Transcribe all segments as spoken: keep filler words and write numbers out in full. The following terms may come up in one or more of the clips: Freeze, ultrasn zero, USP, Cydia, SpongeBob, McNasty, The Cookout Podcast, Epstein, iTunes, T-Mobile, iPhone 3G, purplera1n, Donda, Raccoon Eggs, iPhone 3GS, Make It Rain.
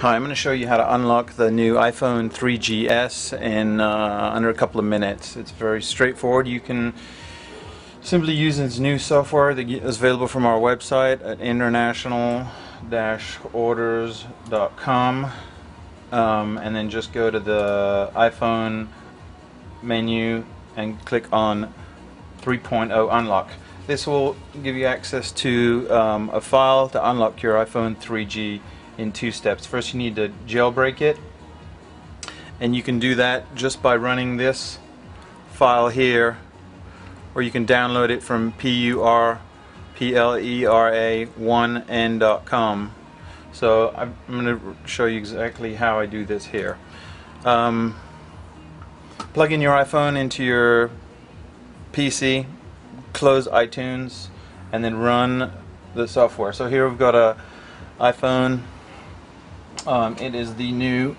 Hi, I'm going to show you how to unlock the new iPhone three G S in uh, under a couple of minutes. It's very straightforward. You can simply use this new software that is available from our website at international dash orders dot com, um, and then just go to the iPhone menu and click on three point oh unlock. This will give you access to um, a file to unlock your iPhone three G in two steps. First, you need to jailbreak it, and you can do that just by running this file here, or you can download it from P U R P L E R A one N dot com. So I'm going to show you exactly how I do this here. Um, plug in your iPhone into your P C, close iTunes, and then run the software. So here we've got a iPhone. Um, it is the new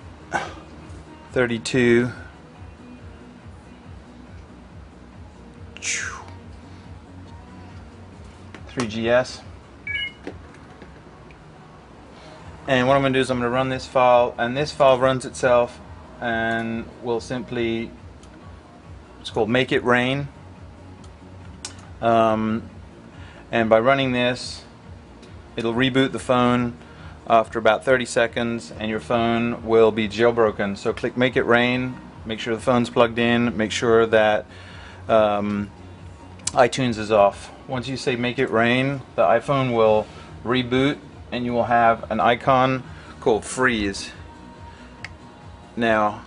thirty-two three G S, and what I'm going to do is I'm going to run this file, and this file runs itself, and we'll simply, it's called Make It Rain, um, and by running this, it'll reboot the phone after about thirty seconds, and your phone will be jailbroken. So click Make It Rain, make sure the phone's plugged in, make sure that um, iTunes is off. Once you say Make It Rain, the iPhone will reboot, and you will have an icon called Freeze. Now,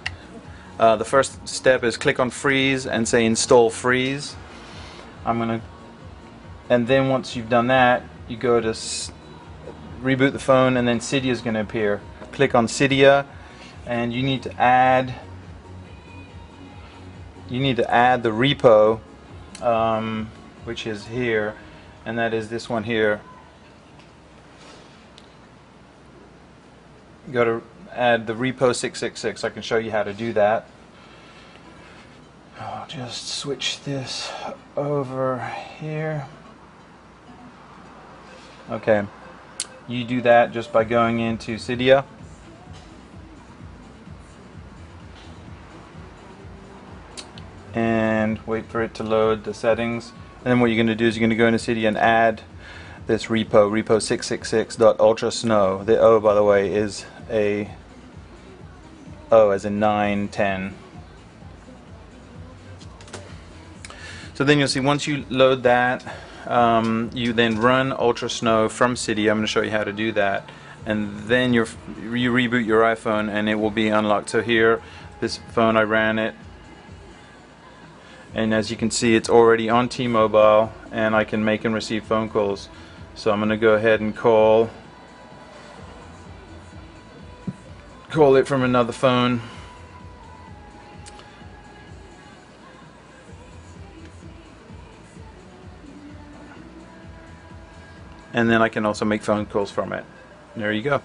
uh, the first step is click on Freeze and say Install Freeze. I'm gonna, and then once you've done that, you go to reboot the phone, and then Cydia is going to appear. Click on Cydia, and you need to add you need to add the repo, um, which is here, and that is this one here. You got to add the repo six six six. I can show you how to do that. I'll just switch this over here. Okay. You do that just by going into Cydia. And wait for it to load the settings. And then what you're going to do is you're going to go into Cydia and add this repo, repo six six six dot ultrasn zero. The O, by the way, is a O as in nine ten. So then you'll see once you load that, Um, you then run ultrasn zero from Cydia. I'm going to show you how to do that, and then you're, you reboot your iPhone, and it will be unlocked. So here, this phone, I ran it, and as you can see, it's already on T-Mobile, and I can make and receive phone calls. So I'm going to go ahead and call call it from another phone. And then I can also make phone calls from it. There you go.